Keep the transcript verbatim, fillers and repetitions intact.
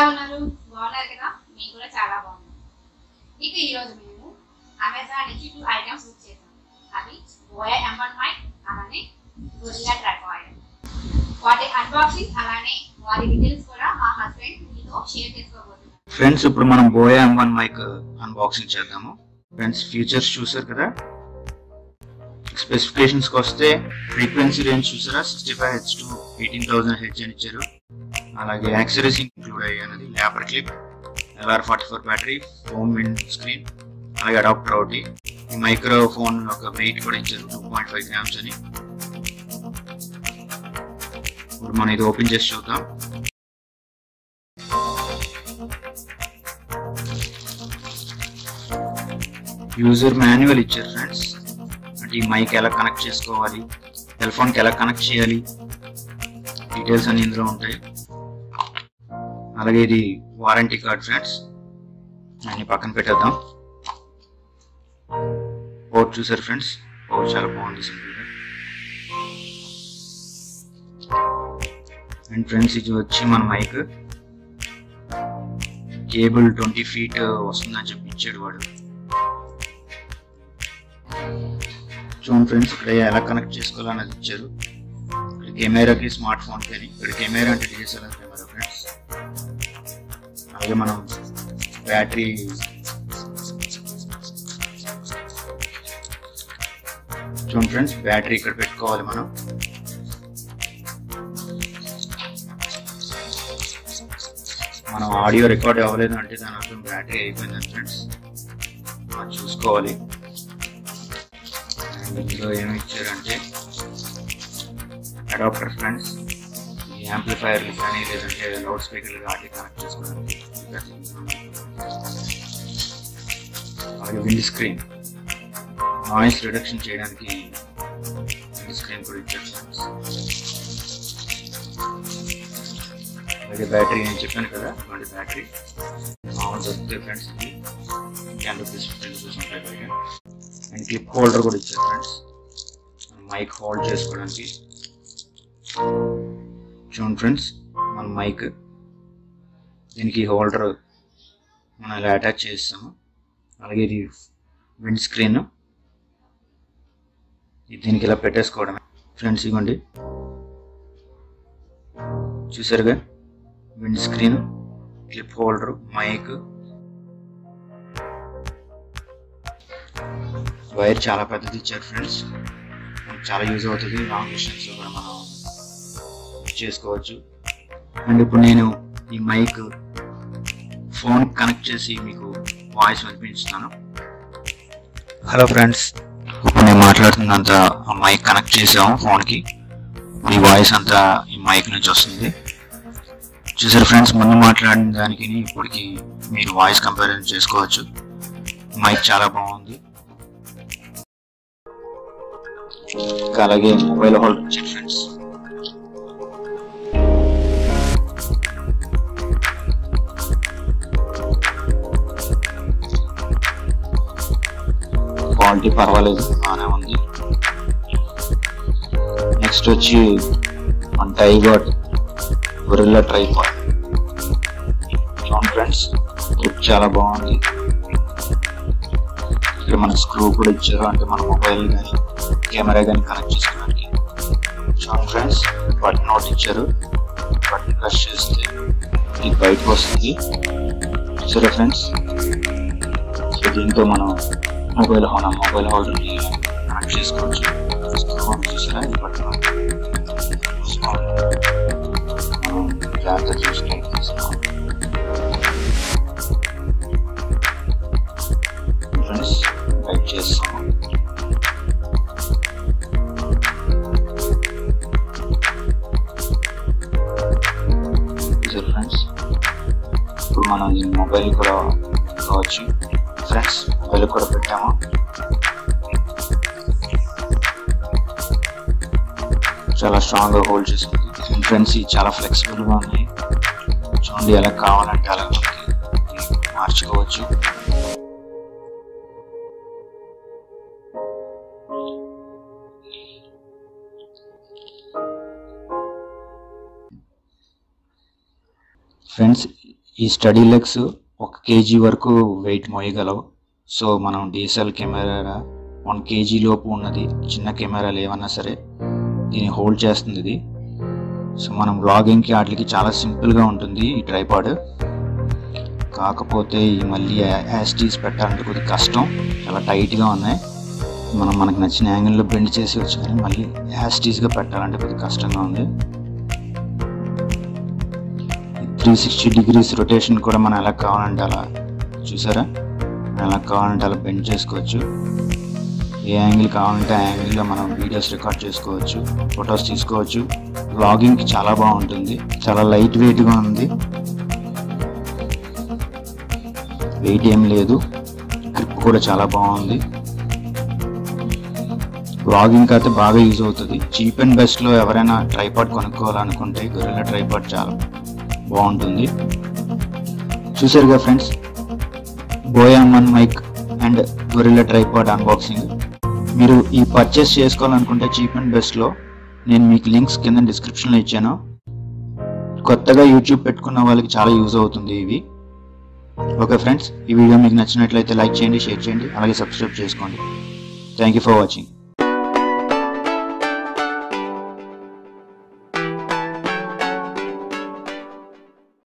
ఎలా ఉన్నారు బాగున్నారు కదా నేను కూడా చాలా బాగున్నాను ఇక ఈ రోజు నేను Amazon నుంచి టూ ఐటమ్స్ బుక్ చేశాను అవి Boya M one మైక్ అలానే Gorilla Tripod వాటి అన్బాక్సింగ్ అలానే వారి డీటెయిల్స్ కూడా మా హస్బెండ్ మీతో షేర్ చేసుకోబోతున్నాను ఫ్రెండ్స్ ఇప్పుడు మనం Boya M one mic unboxing చేద్దాము ఫ్రెండ్స్ ఫీచర్స్ చూశారు కదా స్పెసిఫికేషన్స్ కొస్తే ఫ్రీక్వెన్సీ రేంజ్ చూసారా sixty-five hertz to eighteen thousand hertz అని ఇచ్చారు అలాగే యాక్సెసరీస్ ఇంక్లూడ్ అయ్యానది lapel clip L R forty-four battery foam wind screen అలాగే అడాప్టర్ ఒకటి మైక్రోఫోన్ ఒక వెయిట్ కూడా ఇచ్చారు two point five grams అని ఇప్పుడు మనం ఇది ఓపెన్ చేసి చూద్దాం యూజర్ మాన్యువల్ ఇచ్చారు ఫ్రెండ్స్ ఈ మైక్ ఎలా కనెక్ట్ చేసుకోవాలి సెల్ ఫోన్ కి ఎలా కనెక్ట్ చేయాలి డీటెయిల్స్ అన్ని ఇందులో ఉంటాయి అలాగే ఇది వారంటీ కార్డ్ ఫ్రెండ్స్ అన్ని పక్కన పెట్టేద్దాం పోర్ట్ చూసారు ఫ్రెండ్స్ పోర్ట్ చాలా బాగుంది సింపుల్గా అండ్ ఫ్రెండ్స్ ఇది వచ్చి మన మైక్ కేబుల్ ట్వంటీ ఫీట్ వస్తుందని చెప్పి ఇచ్చాడు వాడు చూడండి ఫ్రెండ్స్ ఇక్కడ ఎలా కనెక్ట్ చేసుకోవాలన్నది ఇచ్చారు ఇక్కడ కెమెరాకి స్మార్ట్ ఫోన్కి అని ఇక్కడ కెమెరా అంటే డిఎస్ఎల్ఆర్ కెమెరా ఫ్రెండ్స్ అలాగే మనం బ్యాటరీ చూడండి ఫ్రెండ్స్ బ్యాటరీ ఇక్కడ పెట్టుకోవాలి మనం మనం ఆడియో రికార్డ్ అవ్వలేదు అంటే దాని అర్థం బ్యాటరీ అయిపోయిందని ఫ్రెండ్స్ మనం చూసుకోవాలి ఇందులో ఏమి ఇచ్చారంటే అడాప్టర్ ఫ్రెండ్స్ ఈ యాంప్లిఫైర్లు కానీ లేదంటే లౌడ్ స్పీకర్లు వాటి కనెక్ట్ చేసుకోవడానికి అలాగే విండ్ స్క్రీన్ నాయిస్ రిడక్షన్ చేయడానికి విండ్ స్క్రీన్ కూడా ఇచ్చారు ఫ్రెండ్స్ అలాగే బ్యాటరీ నేను చెప్పాను కదా ఇటువంటి బ్యాటరీ మామూలు దొరుకుతాయి ఫ్రెండ్స్ ఇది టెన్ రూపీస్ ఫిఫ్టీన్ రూపీస్ ఉంటాయి బయట అండ్ క్లిప్ హోల్డర్ కూడా ఇచ్చారు ఫ్రెండ్స్ మైక్ హోల్డ్ చేసుకోవడానికి చూడండి ఫ్రెండ్స్ మన మైక్ దీనికి హోల్డర్ మనం ఇలా అటాచ్ చేస్తాము అలాగే ఇది విండ్ స్క్రీన్ ఇది దీనికి ఇలా పెట్టేసుకోవడమే ఫ్రెండ్స్ ఇవ్వండి చూసారుగా wind screen clip holder mic wire చాలా పెద్దది ఇచ్చారు ఫ్రెండ్స్ చాలా యూజ్ అవుతుంది లాంగ్ డిస్టెన్స్ కూడా మనం చేసుకోవచ్చు అండ్ ఇప్పుడు నేను ఈ మైక్ ఫోన్ కనెక్ట్ చేసి మీకు వాయిస్ వినిపిస్తాను హలో ఫ్రెండ్స్ ఇప్పుడు నేను మాట్లాడుతుందంతా ఆ మైక్ కనెక్ట్ చేసాము ఫోన్కి ఈ వాయిస్ అంతా ఈ మైక్ నుంచి వస్తుంది చూసారు ఫ్రెండ్స్ ముందు మాట్లాడిన దానికి ఇప్పటికి మీరు వాయిస్ కంపారిజన్ చేసుకోవచ్చు మైక్ చాలా బాగుంది అలాగే మొబైల్ హోల్డర్ ఇచ్చారు ఫ్రెండ్స్ క్వాలిటీ పర్వాలేదు బాగానే ఉంది నెక్స్ట్ వచ్చి మన tripod Gorilla Tripod friends clip చాలా బాగుంది ఇక్కడ మన స్క్రూ కూడా ఇచ్చారు అంటే మన మొబైల్ కానీ కెమెరా కానీ కనెక్ట్ చేసుకోవడానికి చూడండి ఫ్రెండ్స్ బటన్ నోట్ ఇచ్చారు బటన్ ప్రెస్ చేస్తే ఇది బయటకు వస్తుంది సరే ఫ్రెండ్స్ సో దీంతో మనం మొబైల్ హోన మొబైల్ హోల్డర్ని కనెక్ట్ చేసుకోవచ్చు చూసారా ఈ బటన్ జాగ్రత్త చూసుకొని తీసుకోవాలి ఫ్రెండ్స్ టైప్ చేస్తాము మనం మొబైల్ కూడా కావచ్చు ఫ్రెండ్స్ మొబైల్ కూడా పెట్టాము చాలా స్ట్రాంగ్ గా హోల్డ్ చేస్తుంది ఫ్రెండ్స్ ఇది చాలా ఫ్లెక్సిబుల్ గా ఉంది చూడండి ఎలా కావాలంటే అలా మార్చుకోవచ్చు ఫ్రెండ్స్ ఈ స్టడీ లెగ్స్ ఒక కేజీ వరకు వెయిట్ మోయగలవు. సో మనం డిఎస్ఎల్ కెమెరా వన్ కేజీ లోపు ఉన్నది చిన్న కెమెరాలు ఏమన్నా సరే దీన్ని హోల్డ్ చేస్తుంది ఇది. సో మనం వ్లాగింగ్కి వాటికి చాలా సింపుల్గా ఉంటుంది ఈ ట్రైపాడ్. కాకపోతే ఈ మళ్ళీ యాస్టీస్ పెట్టాలంటే కొద్దిగా కష్టం, చాలా టైట్గా ఉన్నాయి. మనం మనకు నచ్చిన యాంగిల్లో బెండ్ చేసి వచ్చు, కానీ మళ్ళీ యాస్టీస్గా పెట్టాలంటే కొద్దిగా కష్టంగా ఉంది. త్రీ సిక్స్టీ డిగ్రీస్ రొటేషన్ కూడా మనం ఎలా కావాలంటే అలా, చూసారా, ఎలా కావాలంటే అలా బెండ్ చేసుకోవచ్చు. ఏ యాంగిల్ కావాలంటే ఆ యాంగిల్లో మనం వీడియోస్ రికార్డ్ చేసుకోవచ్చు, ఫొటోస్ తీసుకోవచ్చు. వ్లాగింగ్కి చాలా బాగుంటుంది, చాలా లైట్ వెయిట్గా ఉంది, వెయిట్ ఏం లేదు, గ్రిప్ కూడా చాలా బాగుంది. వ్లాగింగ్కి అయితే బాగా యూజ్ అవుతుంది. చీప్ అండ్ బెస్ట్లో ఎవరైనా ట్రైపాడ్ కొనుక్కోవాలనుకుంటే గొరిల్లా ట్రైపాడ్ చాలా బాగుంటుంది. చూసారుగా friends, Boya M one mic and Gorilla tripod unboxing. మీరు ఈ పర్చేస్ చేసుకోవాలనుకుంటే చీప్ అండ్ బెస్ట్లో నేను మీకు లింక్స్ కింద డిస్క్రిప్షన్లో ఇచ్చాను. కొత్తగా యూట్యూబ్ పెట్టుకున్న వాళ్ళకి చాలా యూజ్ అవుతుంది ఇవి. ఓకే ఫ్రెండ్స్, ఈ వీడియో మీకు నచ్చినట్లయితే లైక్ చేయండి, షేర్ చేయండి, అలాగే సబ్స్క్రైబ్ చేసుకోండి. Thank you for watching.